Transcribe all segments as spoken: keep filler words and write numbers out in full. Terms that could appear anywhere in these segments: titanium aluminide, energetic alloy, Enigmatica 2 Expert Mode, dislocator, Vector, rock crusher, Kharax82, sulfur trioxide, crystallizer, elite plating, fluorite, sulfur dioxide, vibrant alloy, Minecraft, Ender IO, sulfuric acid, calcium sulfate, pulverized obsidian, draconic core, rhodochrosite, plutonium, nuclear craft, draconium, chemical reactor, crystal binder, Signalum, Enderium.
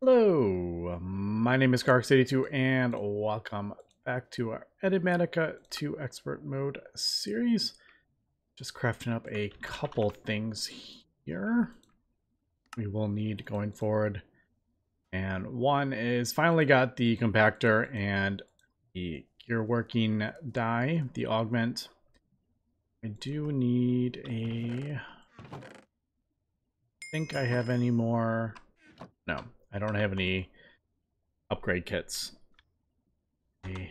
Hello, my name is Kharax eighty-two and welcome back to our Enigmatica two Expert Mode series. Just crafting up a couple things here we will need going forward. And one is finally got the compactor and the gear working die, the augment. I do need a... I think I have any more... No. I don't have any upgrade kits. A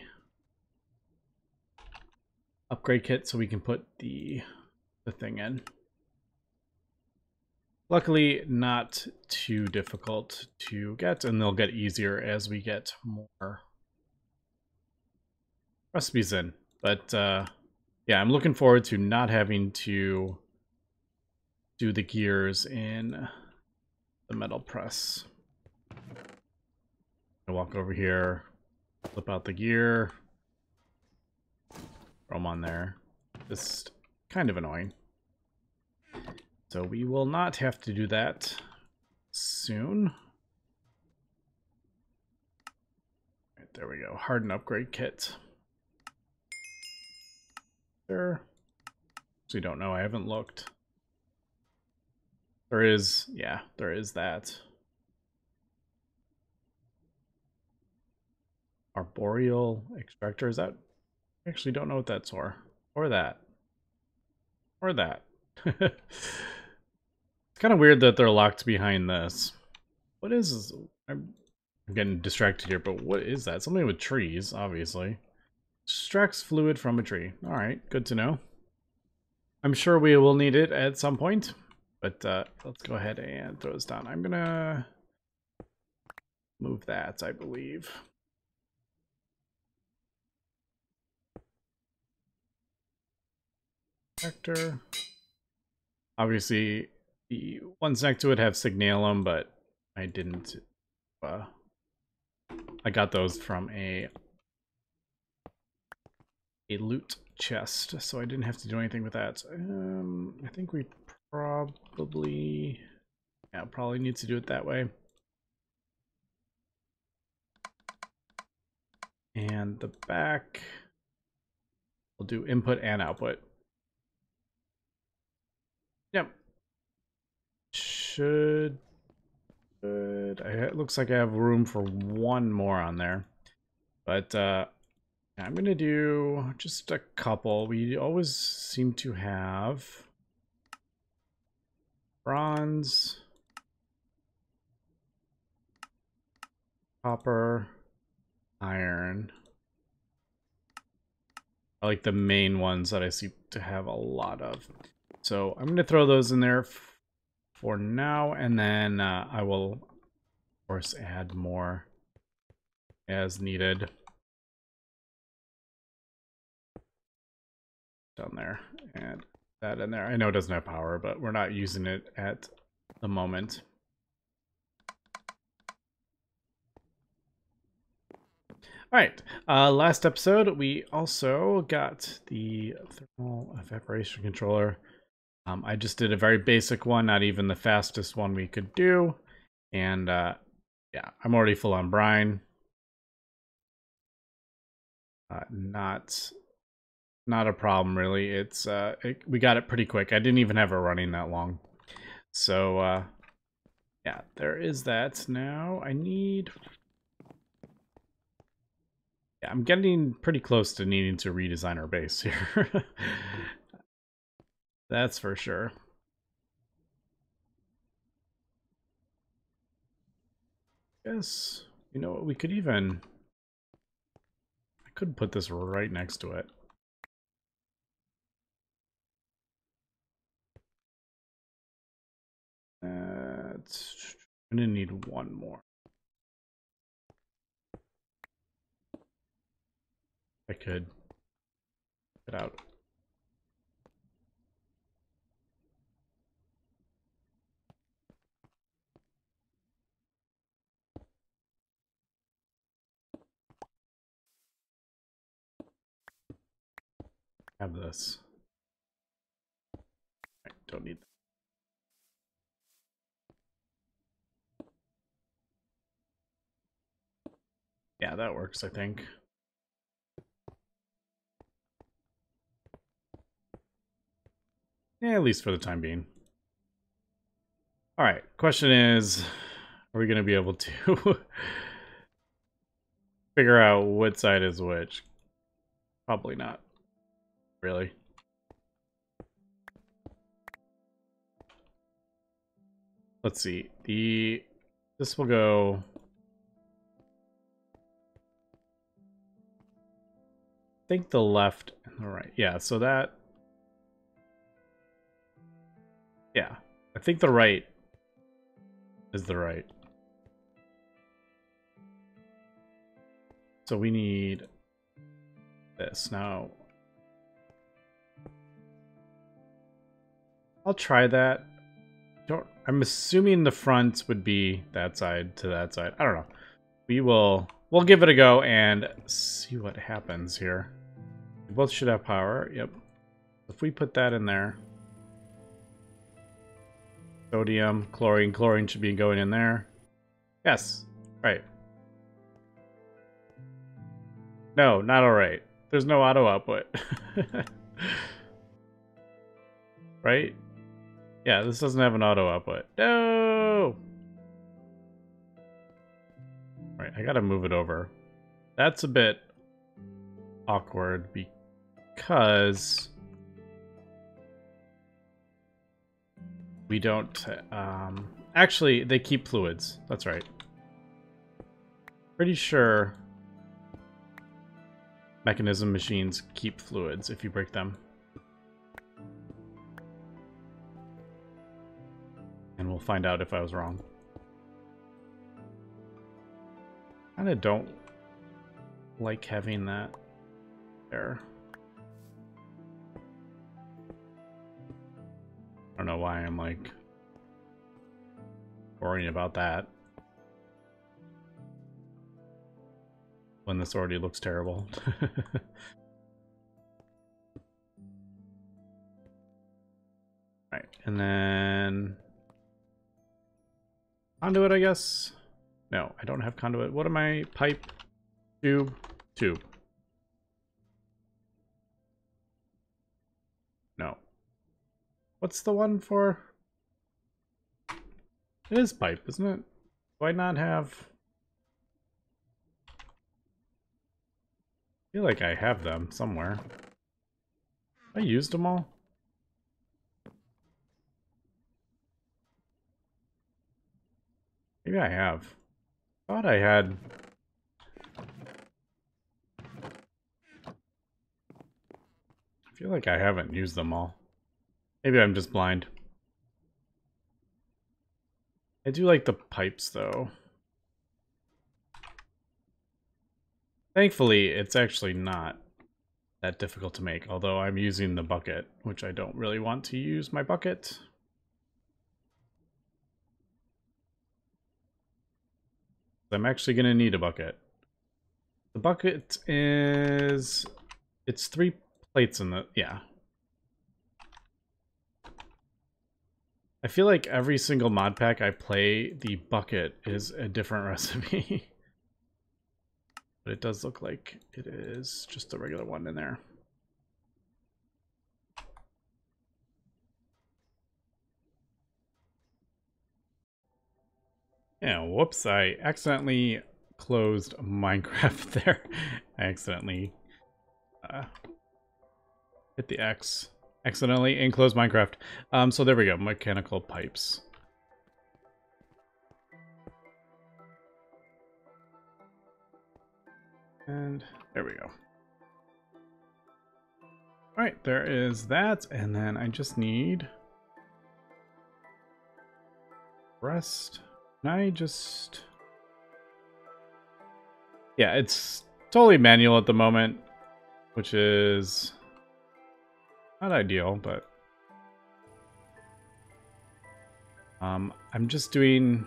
upgrade kit so we can put the the thing in. Luckily, not too difficult to get, and they'll get easier as we get more recipes in. But uh, yeah, I'm looking forward to not having to do the gears in the metal press. I walk over here, flip out the gear, throw them on there. Just kind of annoying. So we will not have to do that soon. Right, there we go. Harden upgrade kit. There. Actually, don't know. I haven't looked. There is, yeah, there is that. Arboreal extractor, is that? I actually don't know what that's for. Or that. Or that. It's kind of weird that they're locked behind this. What is this? I'm getting distracted here, but what is that? Something with trees, obviously. Extracts fluid from a tree. Alright, good to know. I'm sure we will need it at some point. But uh, let's go ahead and throw this down. I'm gonna move that, I believe. Vector. Obviously, the ones next to it have signalum, but I didn't. Uh, I got those from a a loot chest, so I didn't have to do anything with that. Um, I think we probably, yeah, probably need to do it that way. And the back, we'll do input and output. Yep. Should, should I, it looks like I have room for one more on there, but uh, I'm gonna do just a couple. We always seem to have bronze, copper, iron. I like the main ones that I seem to have a lot of. So I'm going to throw those in there for now, and then uh, I will, of course, add more as needed down there, and that in there. I know it doesn't have power, but we're not using it at the moment. All right, uh, last episode, we also got the thermal evaporation controller. Um, I just did a very basic one, not even the fastest one we could do. And uh, yeah, I'm already full on brine. Uh, not, not a problem really. It's uh, it, we got it pretty quick. I didn't even have it running that long. So uh, yeah, there is that. Now I need. Yeah, I'm getting pretty close to needing to redesign our base here. That's for sure. Yes, you know what, we could even... I could put this right next to it. Uh, it's, I'm gonna need one more. I could get out. Have this. I don't need that. Yeah, that works, I think. Yeah, at least for the time being. Alright, question is, are we going to be able to figure out what side is which? Probably not. Really? Let's see. The this will go... I think the left and the right. Yeah, so that... Yeah, I think the right is the right. So we need this. Now, I'll try that. Don't, I'm assuming the front would be that side to that side. I don't know. We will, we'll give it a go and see what happens here. We both should have power. Yep. If we put that in there. Sodium, chlorine, chlorine should be going in there. Yes, right. No, not all right. There's no auto output. Right? Yeah, this doesn't have an auto output. No! Right, I gotta move it over. That's a bit awkward because... we don't, um, actually, they keep fluids. That's right. Pretty sure mechanism machines keep fluids if you break them. And we'll find out if I was wrong. Kinda don't like having that there. I don't know why I'm like worrying about that when this already looks terrible. Right, and then conduit, I guess. No, I don't have conduit. What am I? Pipe, tube, tube. No. What's the one for? It is pipe, isn't it? Why not have... I feel like I have them somewhere. I used them all. Maybe I have. Thought I had... I feel like I haven't used them all. Maybe I'm just blind. I do like the pipes, though. Thankfully, it's actually not that difficult to make, although I'm using the bucket, which I don't really want to use my bucket. I'm actually going to need a bucket. The bucket is... it's three plates in the... yeah. I feel like every single mod pack I play, the bucket is a different recipe. But it does look like it is just the regular one in there. Yeah, whoops, I accidentally closed Minecraft there. I accidentally uh, hit the X. Accidentally enclosed Minecraft. Um, so there we go. Mechanical pipes. And there we go. Alright, there is that. And then I just need... rest. Can I just... yeah, it's totally manual at the moment. Which is... not ideal, but um, I'm just doing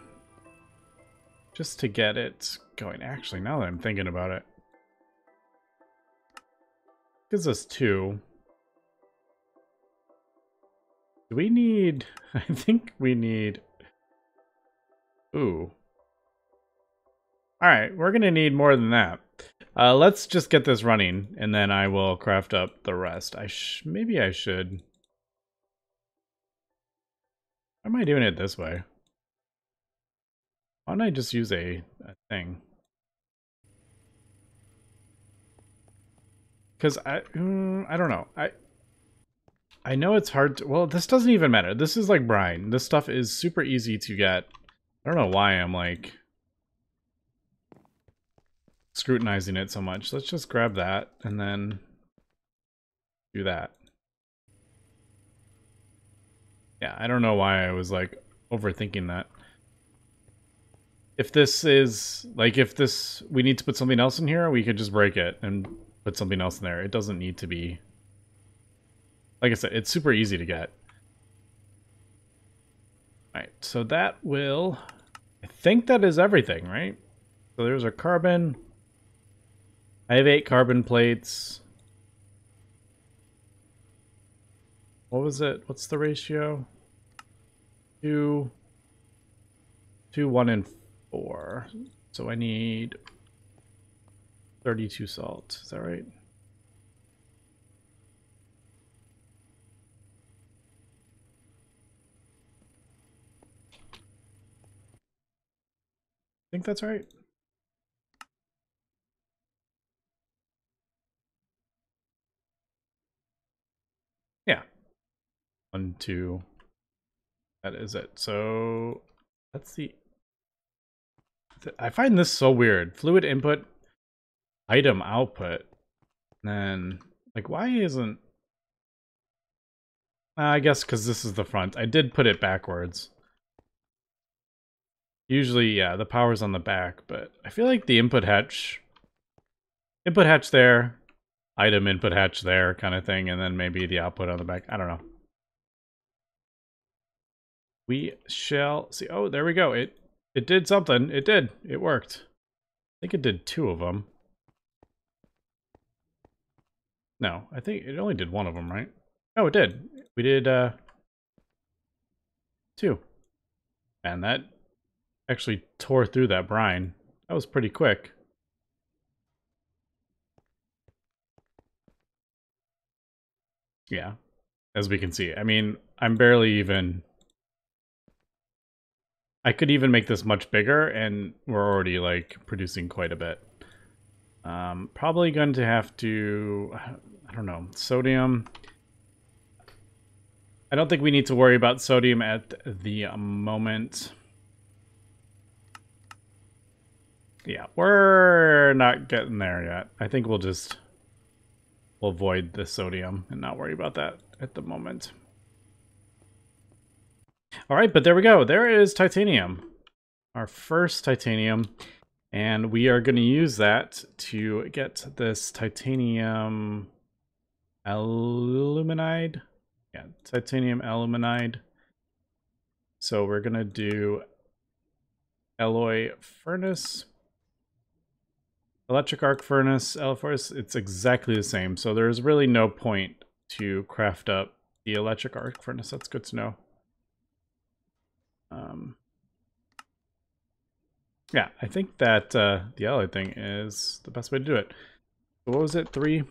just to get it going. Actually, now that I'm thinking about it, gives us two. Do we need? I think we need. Ooh, All right, we're gonna need more than that. Uh, let's just get this running, and then I will craft up the rest. I sh maybe I should. Why am I doing it this way? Why don't I just use a, a thing? Because I mm, I don't know. I I know it's hard to. Well, this doesn't even matter. This is like brine. This stuff is super easy to get. I don't know why I'm like scrutinizing it so much. Let's just grab that and then do that. Yeah, I don't know why I was like overthinking that. If this is like, if this, we need to put something else in here, we could just break it and put something else in there. It doesn't need to be, like I said, it's super easy to get. All right, so that will, I think that is everything, right? So there's our carbon. I have eight carbon plates. What was it? What's the ratio? Two, two, one, and four. So I need thirty-two salt. Is that right? I think that's right. Yeah. One, two, that is it. So let's see. I find this so weird. Fluid input, item output. And then, like, why isn't... Uh, I guess because this is the front. I did put it backwards. Usually, yeah, the power's on the back, but I feel like the input hatch... Input hatch there, item input hatch there kind of thing, and then maybe the output on the back. I don't know. We shall see. Oh, there we go. It it did something. It did. It worked. I think it did two of them. No, I think it only did one of them, right? No, it did. We did uh, two. And that actually tore through that brine. That was pretty quick. Yeah, as we can see. I mean, I'm barely even... I could even make this much bigger, and we're already, like, producing quite a bit. Um, probably going to have to, I don't know, sodium. I don't think we need to worry about sodium at the moment. Yeah, we're not getting there yet. I think we'll just, we'll void the sodium and not worry about that at the moment. All right, but there we go. There is titanium, our first titanium, and we are going to use that to get this titanium aluminide. Yeah, titanium aluminide. So we're going to do alloy furnace, electric arc furnace, L four. It's exactly the same. So there's really no point to craft up the electric arc furnace. That's good to know. Um, yeah, I think that uh, the alloy thing is the best way to do it. What was it? Three,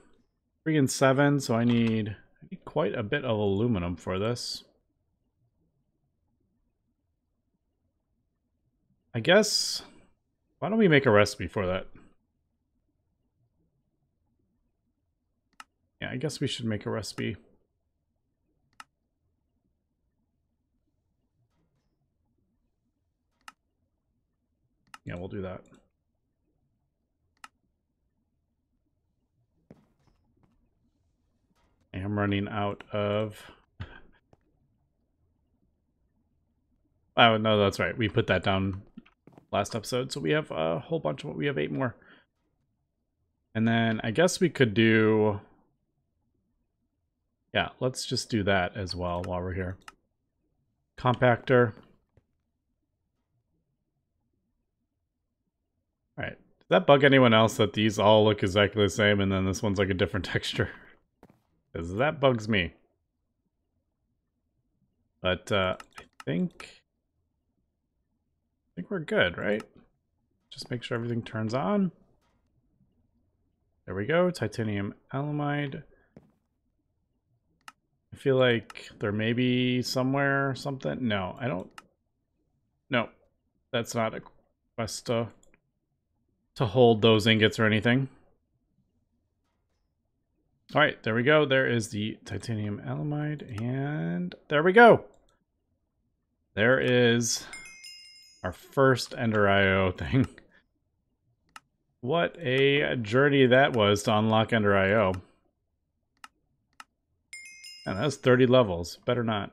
three and seven. So I need, I need quite a bit of aluminum for this. I guess, why don't we make a recipe for that? Yeah, I guess we should make a recipe. Yeah, we'll do that. I am running out of... Oh, no, that's right. We put that down last episode. So we have a whole bunch of... We have eight more. And then I guess we could do... Yeah, let's just do that as well while we're here. Compactor. Alright, does that bug anyone else that these all look exactly the same and then this one's like a different texture? Because that bugs me. But uh, I think I think we're good, right? Just make sure everything turns on. There we go, titanium aluminide. I feel like there may be somewhere something. No, I don't. No, that's not a quest to, to hold those ingots or anything. All right, there we go. There is the titanium aluminide, and there we go. There is our first Ender I O thing. What a journey that was to unlock Ender I O. And that's thirty levels. Better not.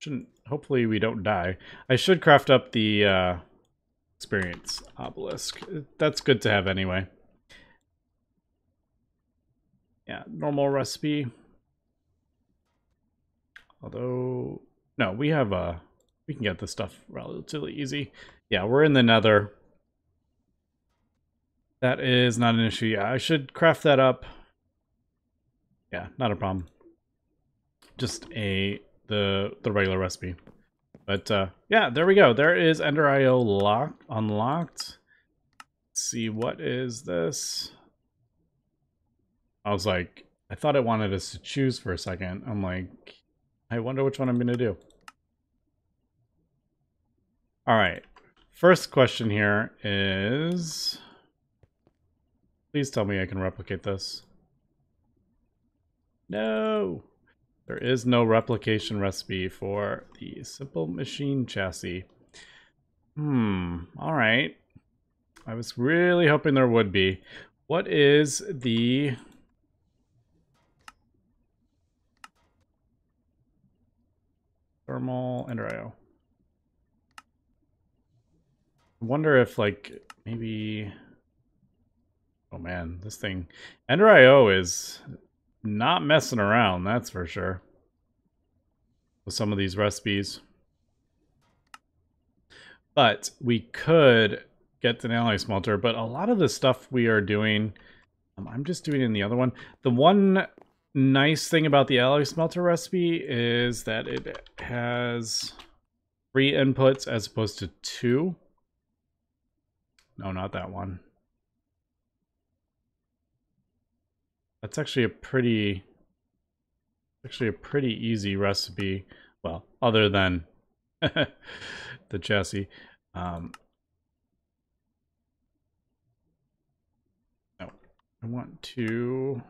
Shouldn't. Hopefully we don't die. I should craft up the uh, experience obelisk. That's good to have anyway. Yeah, normal recipe. Although, no, we have a. Uh, we can get this stuff relatively easy. Yeah, we're in the Nether. That is not an issue. Yeah, I should craft that up. Yeah, not a problem. Just a the the regular recipe. But uh yeah, there we go. There is Ender I O locked unlocked. Let's see, what is this? I was like, I thought it wanted us to choose for a second. I'm like, I wonder which one I'm gonna do. Alright. First question here is, please tell me I can replicate this. No! There is no replication recipe for the simple machine chassis. Hmm, alright. I was really hoping there would be. What is the... thermal Ender I O? I wonder if, like, maybe... Oh man, this thing... Ender I O is... not messing around, that's for sure, with some of these recipes. But we could get an alloy smelter, but a lot of the stuff we are doing, um, I'm just doing in the other one. The one nice thing about the alloy smelter recipe is that it has three inputs as opposed to two. No, not that one. That's actually a pretty, actually a pretty easy recipe. Well, other than the chassis. Um, no, I want to.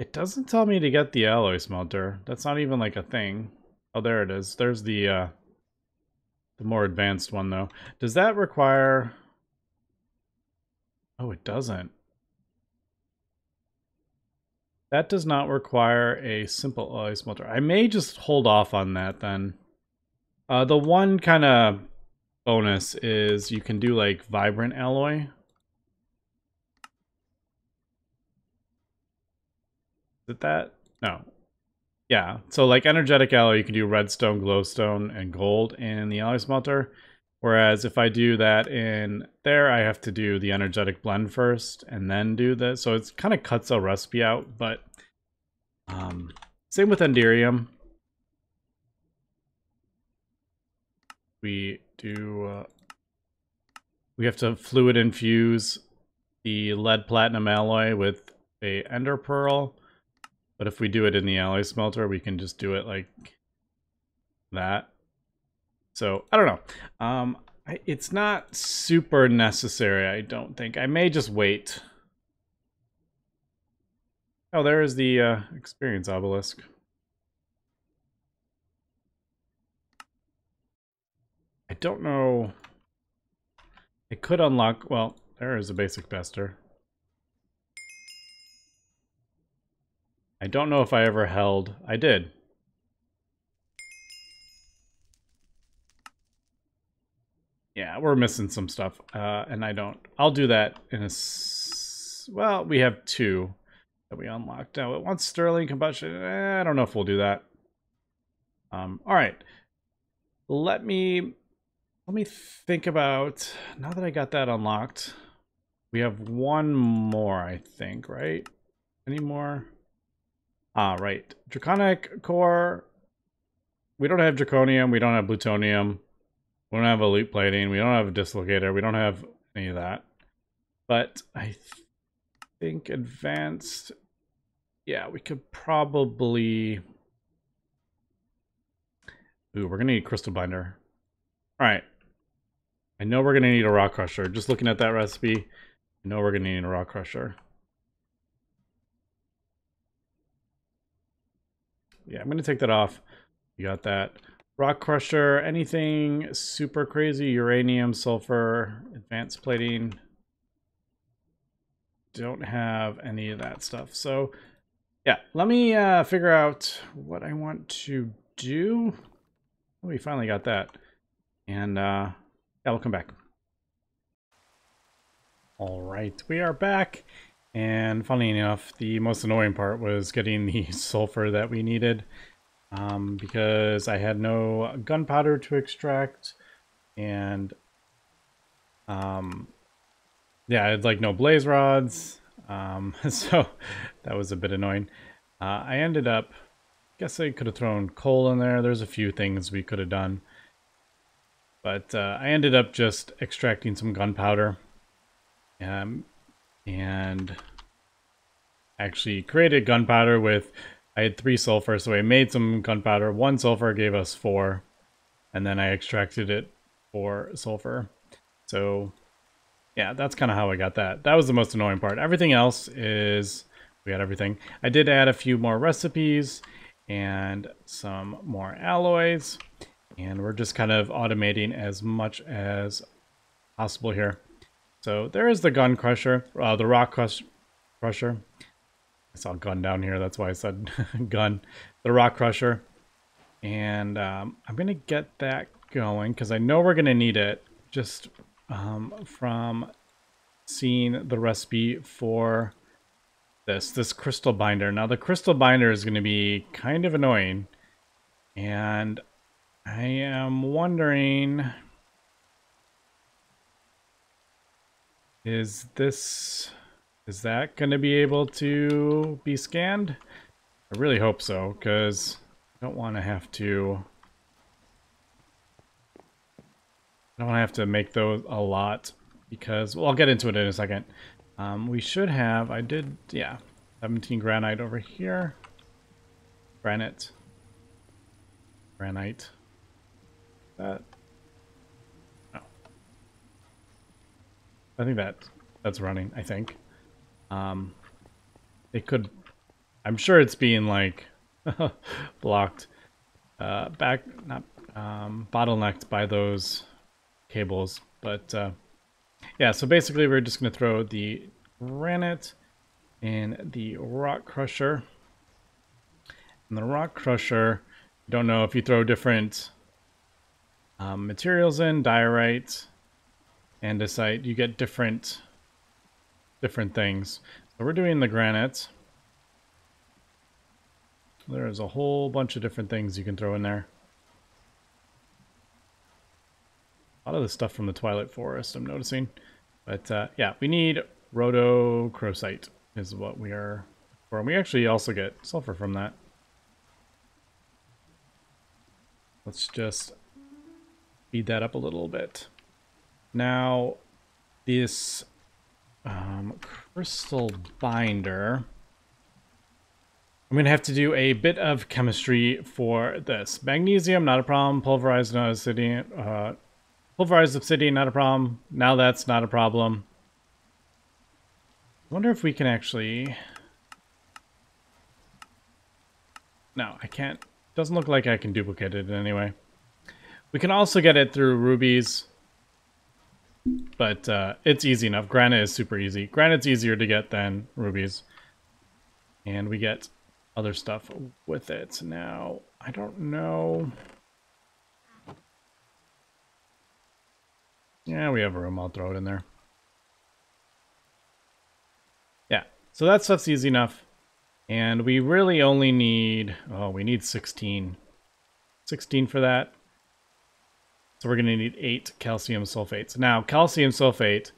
It doesn't tell me to get the alloy smelter. That's not even like a thing. Oh, there it is. There's the uh, the more advanced one though. Does that require? Oh, it doesn't. That does not require a simple alloy smelter. I may just hold off on that then. Uh, the one kind of bonus is you can do like vibrant alloy. Is it that? No. Yeah. So like energetic alloy, you can do redstone, glowstone, and gold in the alloy smelter. Whereas if I do that in there, I have to do the energetic blend first and then do this. So it kind of cuts a recipe out, but um, same with Enderium. We do, uh, we have to fluid infuse the lead platinum alloy with a ender pearl. But if we do it in the alloy smelter, we can just do it like that. So, I don't know. Um, it's not super necessary, I don't think. I may just wait. Oh, there is the uh, experience obelisk. I don't know. It could unlock... Well, there is a basic bester. I don't know if I ever held... I did. Yeah, we're missing some stuff, uh, and I don't. I'll do that in a... S well, we have two that we unlocked. Now, it wants sterling combustion. Eh, I don't know if we'll do that. Um, all right. Let me, let me think about... Now that I got that unlocked, we have one more, I think, right? Any more? Ah, right. Draconic core. We don't have draconium. We don't have plutonium. We don't have elite plating. We don't have a dislocator. We don't have any of that. But I th think advanced... Yeah, we could probably... Ooh, we're going to need crystal binder. All right. I know we're going to need a rock crusher. Just looking at that recipe, I know we're going to need a rock crusher. Yeah, I'm going to take that off. You got that. Rock crusher, anything super crazy? Uranium, sulfur, advanced plating. Don't have any of that stuff. So, yeah, let me uh, figure out what I want to do. Oh, we finally got that. And uh, yeah, we'll come back. All right, we are back. And funny enough, the most annoying part was getting the sulfur that we needed. Um, because I had no gunpowder to extract, and um, yeah, I had like no blaze rods, um, so that was a bit annoying. Uh, I ended up, I guess I could have thrown coal in there. There's a few things we could have done, but uh, I ended up just extracting some gunpowder, um, and actually created gunpowder with. I had three sulfur, so I made some gunpowder. One sulfur gave us four, and then I extracted it for sulfur. So, yeah, that's kind of how I got that. That was the most annoying part. Everything else is, we got everything. I did add a few more recipes and some more alloys, and we're just kind of automating as much as possible here. So there is the gun crusher, uh, the rock crush crusher. I saw gun down here, that's why I said gun. The rock crusher. And um, I'm going to get that going because I know we're going to need it just um, from seeing the recipe for this, this crystal binder. Now the crystal binder is going to be kind of annoying. And I am wondering, is this... Is that going to be able to be scanned? I really hope so, because I don't want to have to... I don't want to have to make those a lot, because... Well, I'll get into it in a second. Um, we should have... I did... Yeah. seventeen granite over here. Granite. Granite. That... Oh. I think that that's running, I think. Um, it could, I'm sure it's being like blocked, uh, back, not, um, bottlenecked by those cables, but, uh, yeah, so basically we're just going to throw the granite in the rock crusher, and the rock crusher, I don't know if you throw different, um, materials in, diorite, andesite, you get different different things. So we're doing the granite. There's a whole bunch of different things you can throw in there. A lot of the stuff from the Twilight Forest, I'm noticing. But uh, yeah, we need rhodochrosite is what we are for. And we actually also get sulfur from that. Let's just speed that up a little bit. Now, this Um, crystal binder. I'm gonna have to do a bit of chemistry for this. Magnesium, not a problem. Pulverized obsidian, uh, pulverized obsidian, not a problem. Now that's not a problem. I wonder if we can actually. No, I can't. Doesn't look like I can duplicate it anyway. We can also get it through rubies. But uh, it's easy enough. Granite is super easy. Granite's easier to get than rubies. And we get other stuff with it. Now, I don't know. Yeah, we have a room. I'll throw it in there. Yeah, so that stuff's easy enough. And we really only need... Oh, we need sixteen. sixteen for that. So we're going to need eight calcium sulfates. Now, calcium sulfate,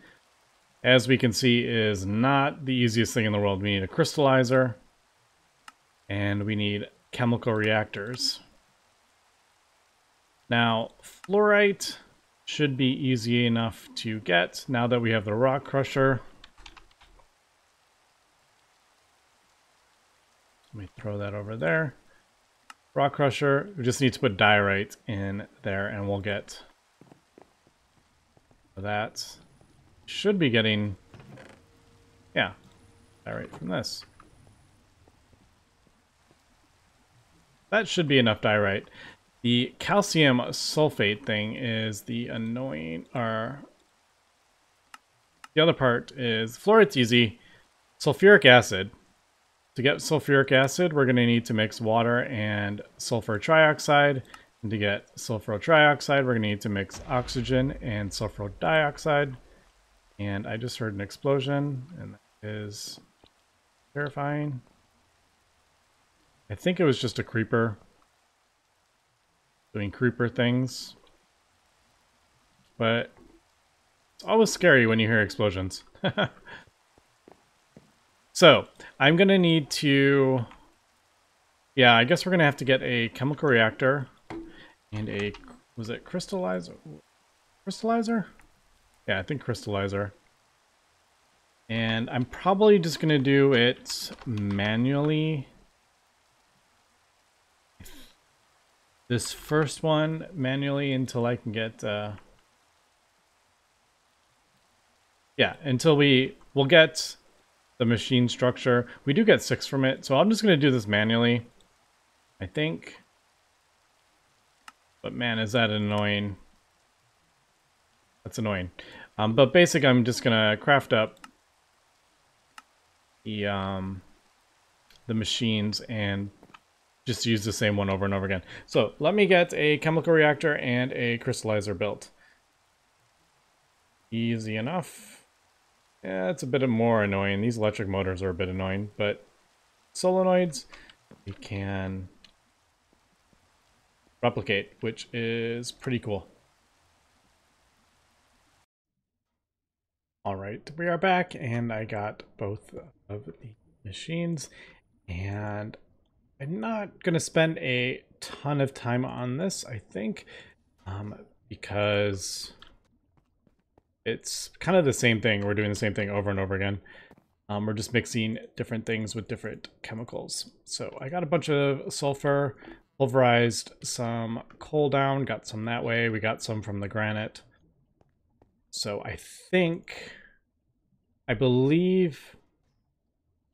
as we can see, is not the easiest thing in the world. We need a crystallizer, and we need chemical reactors. Now, fluorite, should be easy enough to get now that we have the rock crusher. Let me throw that over there. Rock crusher, we just need to put diorite in there and we'll get that. Should be getting, yeah, diorite from this. That should be enough diorite. The calcium sulfate thing is the annoying, or the other part is, fluorite's easy. Sulfuric acid. To get sulfuric acid, we're going to need to mix water and sulfur trioxide. And to get sulfur trioxide, we're going to need to mix oxygen and sulfur dioxide. And I just heard an explosion, and that is terrifying. I think it was just a creeper doing creeper things, but it's always scary when you hear explosions. So I'm gonna need to, yeah, I guess we're gonna have to get a chemical reactor and a, was it crystallizer? Crystallizer? Yeah, I think crystallizer. And I'm probably just gonna do it manually. This first one manually until I can get, uh, yeah, until we, we'll get the machine structure. We do get six from it, so I'm just going to do this manually, I think. But man, is that annoying. That's annoying. Um, but basically, I'm just going to craft up the, um, the machines and just use the same one over and over again. So let me get a chemical reactor and a crystallizer built. Easy enough. Yeah, it's a bit more annoying. These electric motors are a bit annoying, but solenoids, we can replicate, which is pretty cool. All right, we are back, and I got both of the machines, and I'm not going to spend a ton of time on this, I think, um, because it's kind of the same thing. We're doing the same thing over and over again. Um, we're just mixing different things with different chemicals. So I got a bunch of sulfur, pulverized some coal down, got some that way. We got some from the granite. So I think, I believe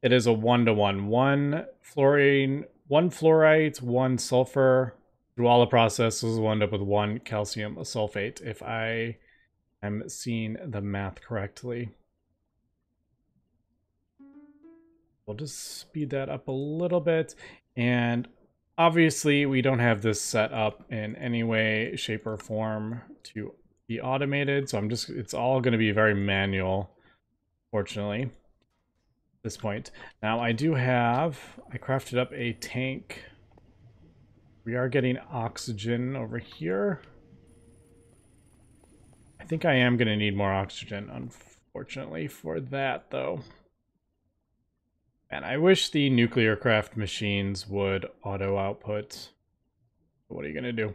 it is a one-to-one. One fluorine, one fluorite, one sulfur. Through all the processes, we'll end up with one calcium sulfate, if I am seeing the math correctly. We'll just speed that up a little bit. And obviously, we don't have this set up in any way, shape, or form to be automated. So I'm just, it's all going to be very manual, fortunately. This point. Now I do have, I crafted up a tank. We are getting oxygen over here. I think I am going to need more oxygen, unfortunately, for that though. And I wish the nuclear craft machines would auto output. What are you going to do?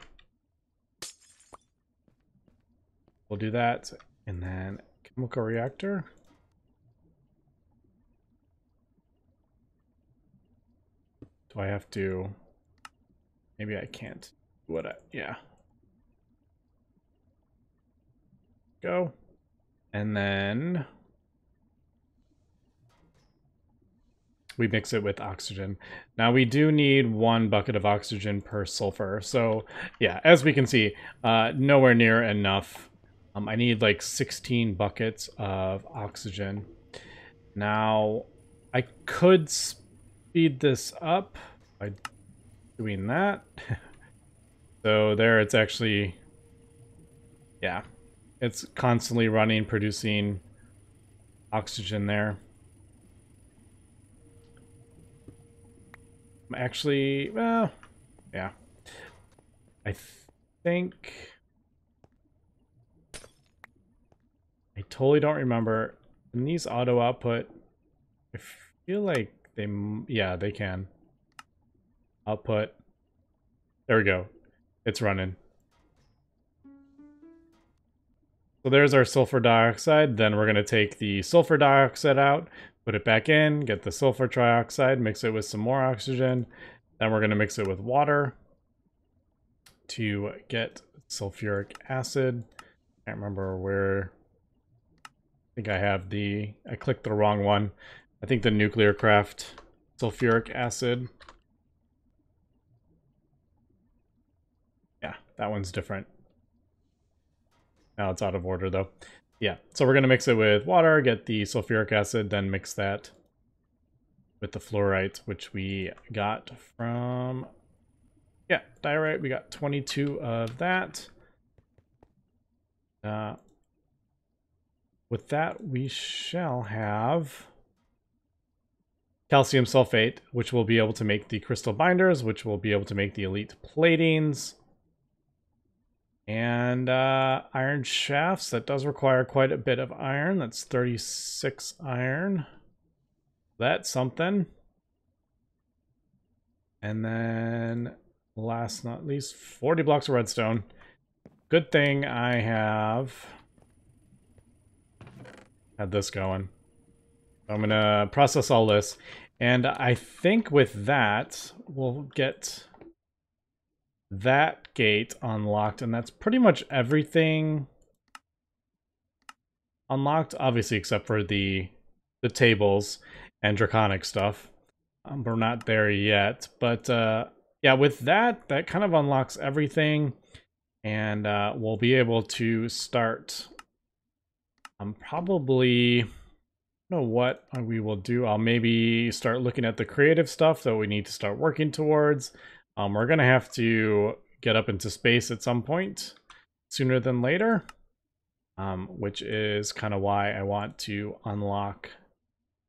We'll do that, and then chemical reactor. Do I have to, maybe I can't, what I, yeah. Go, and then we mix it with oxygen. Now we do need one bucket of oxygen per sulfur. So yeah, as we can see, uh, nowhere near enough. Um, I need like sixteen buckets of oxygen. Now I could speed this up by doing that. So there, it's actually, yeah, it's constantly running, producing oxygen there. Actually, well, yeah, I th think I totally don't remember. In these auto output, I feel like they, yeah, they can. Output. There we go. It's running. So there's our sulfur dioxide. Then we're going to take the sulfur dioxide out, put it back in, get the sulfur trioxide, mix it with some more oxygen. Then we're going to mix it with water to get sulfuric acid. I can't remember where. I think I have the, I clicked the wrong one. I think the nuclear craft sulfuric acid. Yeah, that one's different. Now it's out of order though. Yeah, so we're gonna mix it with water, get the sulfuric acid, then mix that with the fluorite, which we got from, yeah, diorite. We got twenty-two of that. Uh, with that, we shall have calcium sulfate, which will be able to make the crystal binders, which will be able to make the elite platings. And uh, iron shafts, that does require quite a bit of iron. That's thirty-six iron. That's something. And then last not least, forty blocks of redstone. Good thing I have had this going. I'm gonna process all this. And I think with that, we'll get that gate unlocked, and that's pretty much everything unlocked, obviously, except for the the tables and draconic stuff. Um, we're not there yet, but uh yeah, with that that kind of unlocks everything, and uh we'll be able to start. I'm um, probably, I don't know what we will do. I'll maybe start looking at the creative stuff that we need to start working towards. Um, we're going to have to get up into space at some point, sooner than later, um, which is kind of why I want to unlock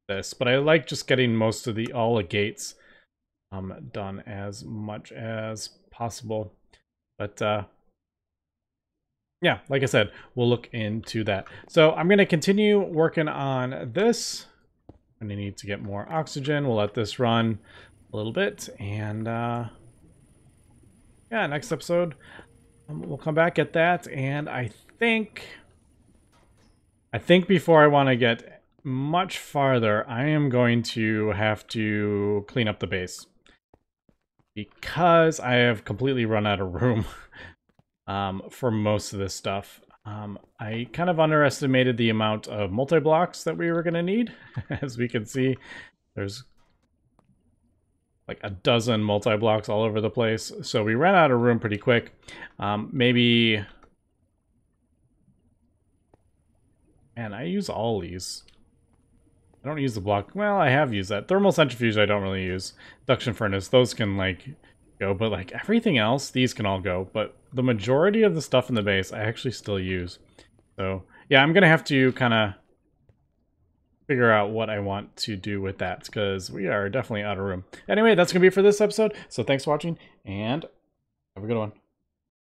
this. But I like just getting most of the all the gates um, done as much as possible. But uh, yeah, like I said, we'll look into that. So I'm going to continue working on this. I'm going to need to get more oxygen. We'll let this run a little bit, and Uh, yeah, next episode, um, we'll come back at that, and I think, I think before I want to get much farther, I am going to have to clean up the base, because I have completely run out of room um, for most of this stuff. Um, I kind of underestimated the amount of multi-blocks that we were going to need. As we can see, there's like a dozen multi-blocks all over the place. So we ran out of room pretty quick. Um, maybe, and I use all these. I don't use the block. Well, I have used that. Thermal centrifuge I don't really use. Induction furnace, those can like go, but like everything else, these can all go. But the majority of the stuff in the base I actually still use. So yeah, I'm gonna have to kind of figure out what I want to do with that, because we are definitely out of room. Anyway, that's gonna be it for this episode. So thanks for watching, and have a good one.